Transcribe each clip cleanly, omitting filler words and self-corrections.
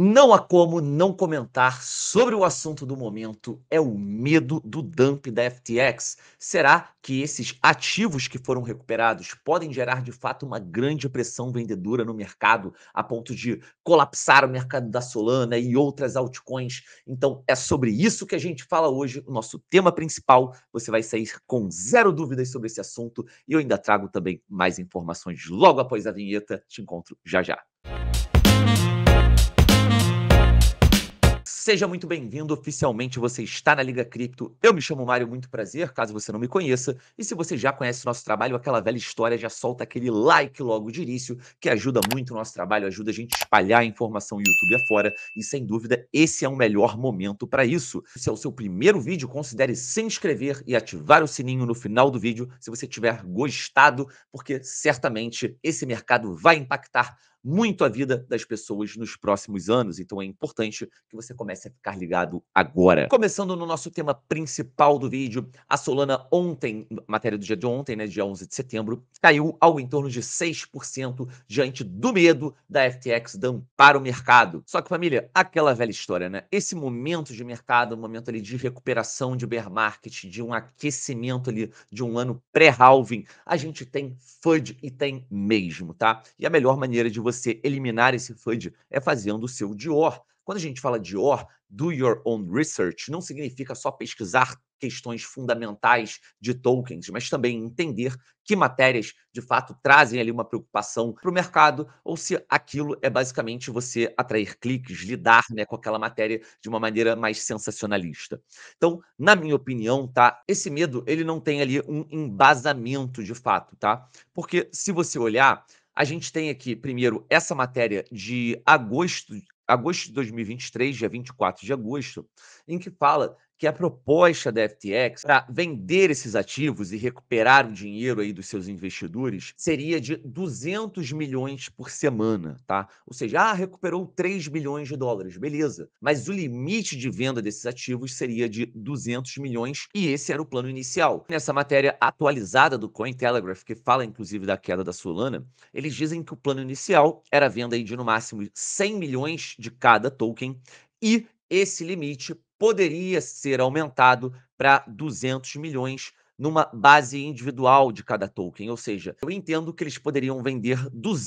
Não há como não comentar sobre o assunto do momento, é o medo do dump da FTX. Será que esses ativos que foram recuperados podem gerar de fato uma grande pressão vendedora no mercado a ponto de colapsar o mercado da Solana e outras altcoins? Então é sobre isso que a gente fala hoje, o nosso tema principal. Você vai sair com zero dúvidas sobre esse assunto e eu ainda trago também mais informações logo após a vinheta. Te encontro já já. Seja muito bem-vindo, oficialmente você está na Liga Cripto. Eu me chamo Mário, muito prazer, caso você não me conheça. E se você já conhece o nosso trabalho, aquela velha história, já solta aquele like logo de início, que ajuda muito o nosso trabalho, ajuda a gente a espalhar a informação YouTube afora. E sem dúvida, esse é o melhor momento para isso. Se é o seu primeiro vídeo, considere se inscrever e ativar o sininho no final do vídeo, se você tiver gostado, porque certamente esse mercado vai impactar muito a vida das pessoas nos próximos anos, então é importante que você comece a ficar ligado agora. Começando no nosso tema principal do vídeo, a Solana ontem, matéria do dia de ontem, né, dia 11 de setembro, caiu algo em torno de 6% diante do medo da FTX dumpar o mercado. Só que, família, aquela velha história, né? Esse momento de mercado, um momento ali de recuperação de bear market, de um aquecimento ali de um ano pré-halving, a gente tem FUD e tem mesmo, tá? E a melhor maneira de você eliminar esse FUD é fazendo o seu DOR. Quando a gente fala DOR, do your own research, não significa só pesquisar questões fundamentais de tokens, mas também entender que matérias, de fato, trazem ali uma preocupação para o mercado ou se aquilo é basicamente você atrair cliques, lidar, né, com aquela matéria de uma maneira mais sensacionalista. Então, na minha opinião, tá, esse medo ele não tem ali um embasamento de fato, tá? Porque se você olhar, a gente tem aqui, primeiro, essa matéria de agosto de 2023, dia 24 de agosto, em que fala que a proposta da FTX para vender esses ativos e recuperar o dinheiro aí dos seus investidores seria de 200 milhões por semana, tá? Ou seja, recuperou 3 bilhões de dólares, beleza. Mas o limite de venda desses ativos seria de 200 milhões e esse era o plano inicial. Nessa matéria atualizada do Cointelegraph, que fala inclusive da queda da Solana, eles dizem que o plano inicial era a venda aí de no máximo 100 milhões de cada token e esse limite poderia ser aumentado para 200 milhões numa base individual de cada token. Ou seja, eu entendo que eles poderiam vender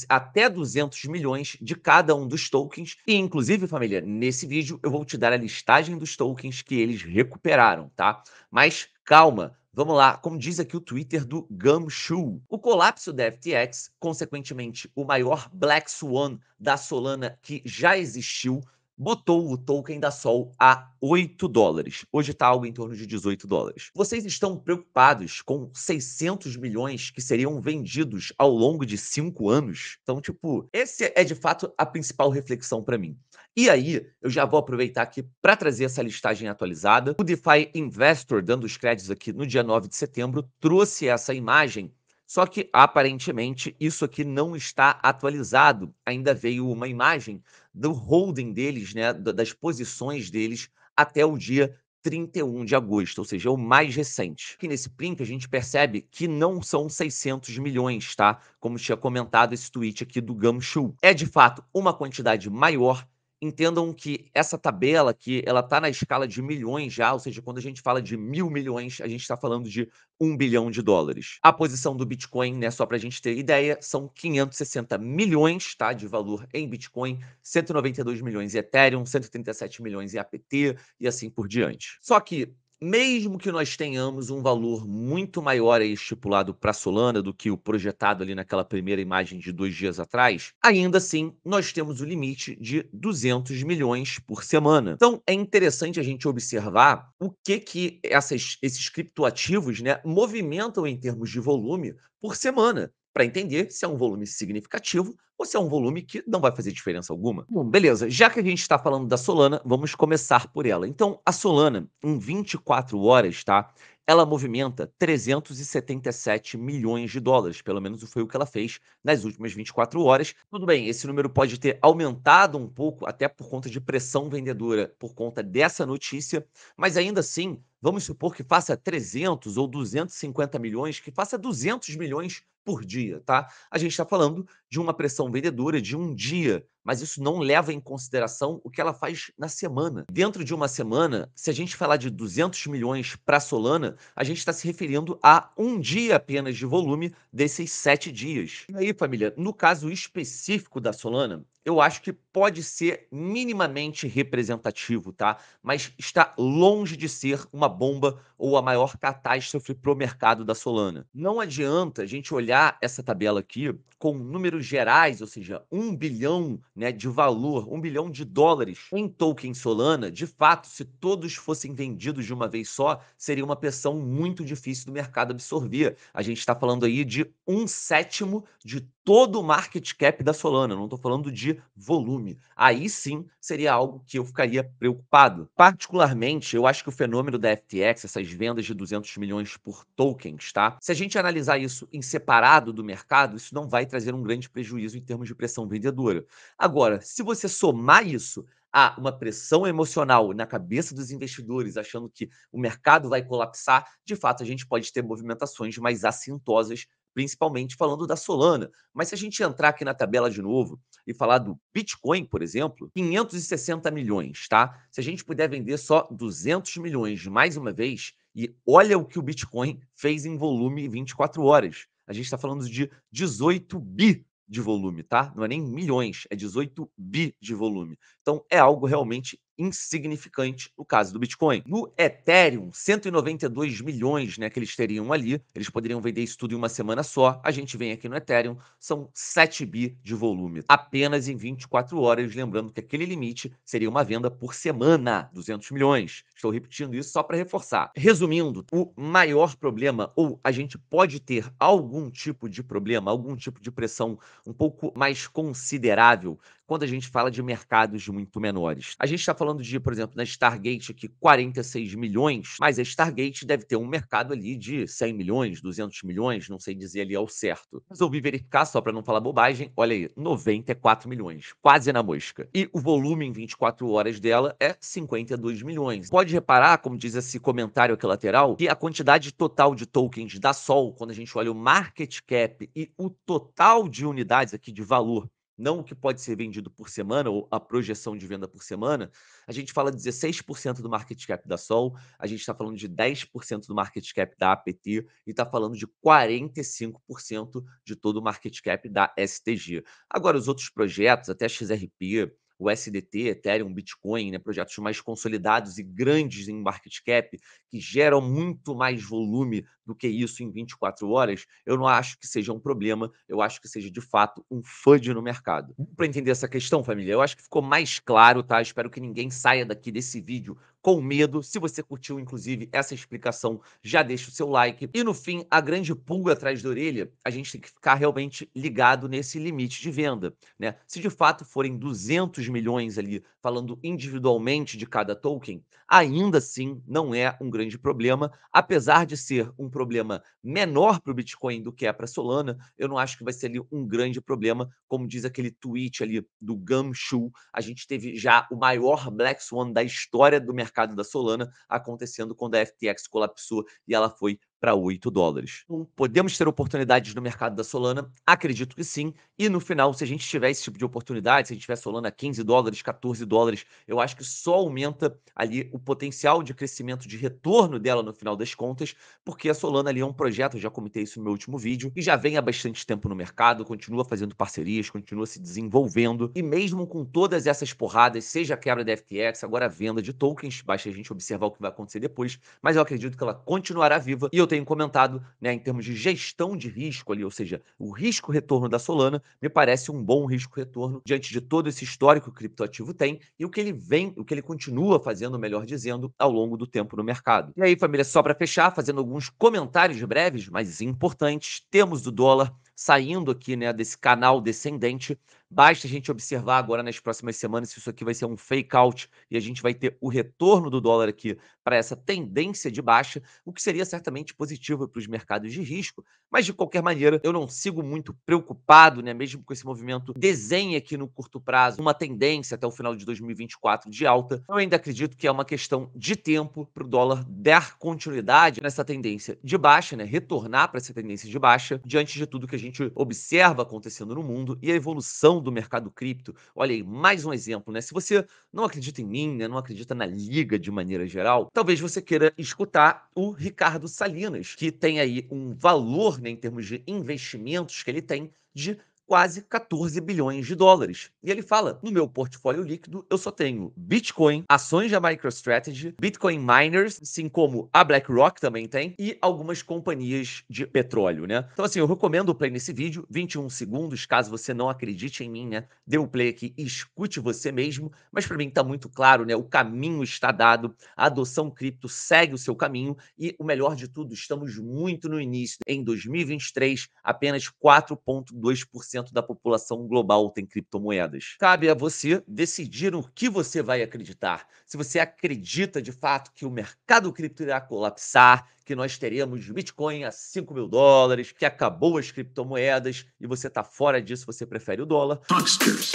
até 200 milhões de cada um dos tokens. E, inclusive, família, nesse vídeo eu vou te dar a listagem dos tokens que eles recuperaram, tá? Mas calma. Vamos lá, como diz aqui o Twitter do Gumshoe. O colapso da FTX, consequentemente o maior Black Swan da Solana que já existiu, botou o token da Sol a 8 dólares. Hoje está algo em torno de 18 dólares. Vocês estão preocupados com 600 milhões que seriam vendidos ao longo de 5 anos? Então, tipo, essa é de fato a principal reflexão para mim. E aí, eu já vou aproveitar aqui para trazer essa listagem atualizada. O DeFi Investor, dando os créditos aqui no dia 9 de setembro, trouxe essa imagem. Só que, aparentemente, isso aqui não está atualizado. Ainda veio uma imagem do holding deles, né, das posições deles até o dia 31 de agosto, ou seja, o mais recente. Aqui nesse print a gente percebe que não são 600 milhões, tá? Como tinha comentado esse tweet aqui do Gumshoe. É, de fato, uma quantidade maior. Entendam que essa tabela aqui, ela está na escala de milhões já, ou seja, quando a gente fala de 1000 milhões, a gente está falando de 1 bilhão de dólares. A posição do Bitcoin, né, só para a gente ter ideia, são 560 milhões, tá, de valor em Bitcoin, 192 milhões em Ethereum, 137 milhões em APT e assim por diante. Só que, mesmo que nós tenhamos um valor muito maior aí estipulado para Solana do que o projetado ali naquela primeira imagem de 2 dias atrás, ainda assim nós temos o limite de 200 milhões por semana. Então é interessante a gente observar o que esses criptoativos, né, movimentam em termos de volume por semana, para entender se é um volume significativo ou se é um volume que não vai fazer diferença alguma. Bom, beleza, já que a gente está falando da Solana, vamos começar por ela. Então, a Solana, em 24 horas, tá? Ela movimenta 377 milhões de dólares, pelo menos foi o que ela fez nas últimas 24 horas. Tudo bem, esse número pode ter aumentado um pouco, até por conta de pressão vendedora, por conta dessa notícia, mas ainda assim, vamos supor que faça 300 ou 250 milhões, que faça 200 milhões por dia, tá? A gente está falando de uma pressão vendedora de um dia, mas isso não leva em consideração o que ela faz na semana. Dentro de uma semana, se a gente falar de 200 milhões para Solana, a gente está se referindo a um dia apenas de volume desses 7 dias. E aí, família, no caso específico da Solana, eu acho que pode ser minimamente representativo, tá? Mas está longe de ser uma bomba ou a maior catástrofe para o mercado da Solana. Não adianta a gente olhar essa tabela aqui com números gerais, ou seja, 1 bilhão né, de valor, 1 bilhão de dólares em token Solana. De fato, se todos fossem vendidos de uma vez só, seria uma pressão muito difícil do mercado absorver. A gente está falando aí de 1/7 de todo o market cap da Solana, não estou falando de volume. Aí sim seria algo que eu ficaria preocupado. Particularmente, eu acho que o fenômeno da FTX, essas vendas de 200 milhões por tokens, tá? Se a gente analisar isso em separado do mercado, isso não vai trazer um grande prejuízo em termos de pressão vendedora. Agora, se você somar isso a uma pressão emocional na cabeça dos investidores, achando que o mercado vai colapsar, de fato a gente pode ter movimentações mais assintosas, principalmente falando da Solana. Mas se a gente entrar aqui na tabela de novo e falar do Bitcoin, por exemplo, 560 milhões, tá? Se a gente puder vender só 200 milhões mais uma vez, e olha o que o Bitcoin fez em volume em 24 horas. A gente está falando de 18 bi de volume, tá? Não é nem milhões, é 18 bi de volume. Então, é algo realmente insignificante no caso do Bitcoin. No Ethereum, 192 milhões, né, que eles teriam ali, eles poderiam vender isso tudo em uma semana só. A gente vem aqui no Ethereum, são 7 bi de volume, apenas em 24 horas, lembrando que aquele limite seria uma venda por semana, 200 milhões. Estou repetindo isso só para reforçar. Resumindo, o maior problema, ou a gente pode ter algum tipo de problema, algum tipo de pressão um pouco mais considerável quando a gente fala de mercados muito menores. A gente está falando de, por exemplo, na Stargate aqui, 46 milhões, mas a Stargate deve ter um mercado ali de 100 milhões, 200 milhões, não sei dizer ali ao certo. Resolvi verificar só para não falar bobagem, olha aí, 94 milhões, quase na mosca. E o volume em 24 horas dela é 52 milhões. Pode reparar, como diz esse comentário aqui lateral, que a quantidade total de tokens da Sol, quando a gente olha o market cap e o total de unidades aqui de valor, não o que pode ser vendido por semana ou a projeção de venda por semana, a gente fala 16% do market cap da Sol, a gente está falando de 10% do market cap da APT e está falando de 45% de todo o market cap da STG. Agora, os outros projetos, até a XRP, o SDT, Ethereum, Bitcoin, né, projetos mais consolidados e grandes em market cap, que geram muito mais volume do que isso em 24 horas, eu não acho que seja um problema, eu acho que seja, de fato, um FUD no mercado. Para entender essa questão, família, eu acho que ficou mais claro, tá? Espero que ninguém saia daqui desse vídeo com medo. Se você curtiu, inclusive, essa explicação, já deixa o seu like. E, no fim, a grande pulga atrás da orelha, a gente tem que ficar realmente ligado nesse limite de venda, né? Se, de fato, forem 200 milhões ali, falando individualmente de cada token, ainda assim não é um grande problema, apesar de ser um problema menor para o Bitcoin do que é para Solana. Eu não acho que vai ser ali um grande problema, como diz aquele tweet ali do Gumshoe. A gente teve já o maior Black Swan da história do mercado da Solana acontecendo quando a FTX colapsou e ela foi para 8 dólares. Podemos ter oportunidades no mercado da Solana? Acredito que sim. E no final, se a gente tiver esse tipo de oportunidade, se a gente tiver Solana a 15 dólares, 14 dólares, eu acho que só aumenta ali o potencial de crescimento, de retorno dela no final das contas, porque a Solana ali é um projeto, eu já comentei isso no meu último vídeo, e já vem há bastante tempo no mercado, continua fazendo parcerias, continua se desenvolvendo, e mesmo com todas essas porradas, seja a quebra da FTX, agora a venda de tokens, basta a gente observar o que vai acontecer depois, mas eu acredito que ela continuará viva, e eu tenho comentado, né, em termos de gestão de risco ali, ou seja, o risco-retorno da Solana me parece um bom risco-retorno diante de todo esse histórico que o criptoativo tem e o que ele vem, o que ele continua fazendo, melhor dizendo, ao longo do tempo no mercado. E aí, família, só para fechar, fazendo alguns comentários breves, mas importantes, temos o dólar saindo aqui, né, desse canal descendente. Basta a gente observar agora nas próximas semanas se isso aqui vai ser um fake out e a gente vai ter o retorno do dólar aqui para essa tendência de baixa, o que seria certamente positivo para os mercados de risco, mas de qualquer maneira eu não sigo muito preocupado, né, mesmo com esse movimento desenha aqui no curto prazo uma tendência até o final de 2024 de alta. Eu ainda acredito que é uma questão de tempo para o dólar dar continuidade nessa tendência de baixa, né, retornar para essa tendência de baixa diante de tudo que a gente gente observa acontecendo no mundo e a evolução do mercado cripto. Olha aí, mais um exemplo, né? Se você não acredita em mim, né, não acredita na Liga de maneira geral, talvez você queira escutar o Ricardo Salinas, que tem aí um valor, né, em termos de investimentos que ele tem de quase 14 bilhões de dólares. E ele fala, no meu portfólio líquido, eu só tenho Bitcoin, ações da MicroStrategy, Bitcoin miners, assim como a BlackRock também tem, e algumas companhias de petróleo, né? Então, assim, eu recomendo o play nesse vídeo, 21 segundos, caso você não acredite em mim, né? Dê um play aqui e escute você mesmo, mas para mim tá muito claro, né? O caminho está dado, a adoção cripto segue o seu caminho e o melhor de tudo, estamos muito no início. Em 2023, apenas 4,2% da população global tem criptomoedas. Cabe a você decidir no que você vai acreditar. Se você acredita de fato que o mercado cripto irá colapsar, que nós teremos Bitcoin a 5 mil dólares, que acabou as criptomoedas e você está fora disso, você prefere o dólar. Hucksters,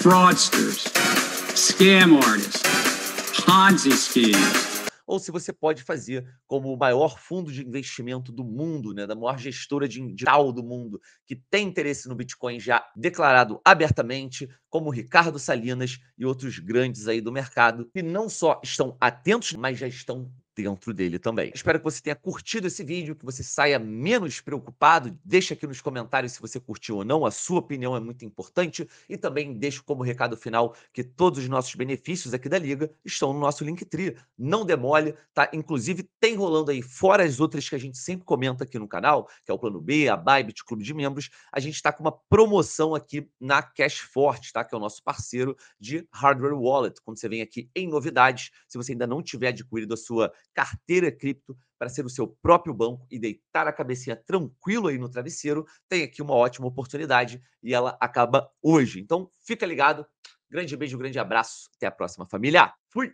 fraudsters, scam artists, Ponzi schemes. Ou se você pode fazer como o maior fundo de investimento do mundo, né, da maior gestora de tal do mundo, que tem interesse no Bitcoin já declarado abertamente, como o Ricardo Salinas e outros grandes aí do mercado, que não só estão atentos, mas já estão dentro dele também. Espero que você tenha curtido esse vídeo, que você saia menos preocupado. Deixa aqui nos comentários se você curtiu ou não. A sua opinião é muito importante. E também deixo como recado final que todos os nossos benefícios aqui da Liga estão no nosso Linktree. Não demole, tá? Inclusive, tem rolando aí, fora as outras que a gente sempre comenta aqui no canal, que é o Plano B, a Bybit, Clube de Membros, a gente está com uma promoção aqui na Cashfort, tá? Que é o nosso parceiro de Hardware Wallet. Quando você vem aqui em novidades, se você ainda não tiver adquirido a sua carteira cripto para ser o seu próprio banco e deitar a cabecinha tranquilo aí no travesseiro, tem aqui uma ótima oportunidade e ela acaba hoje. Então, fica ligado. Grande beijo, grande abraço. Até a próxima, família. Fui!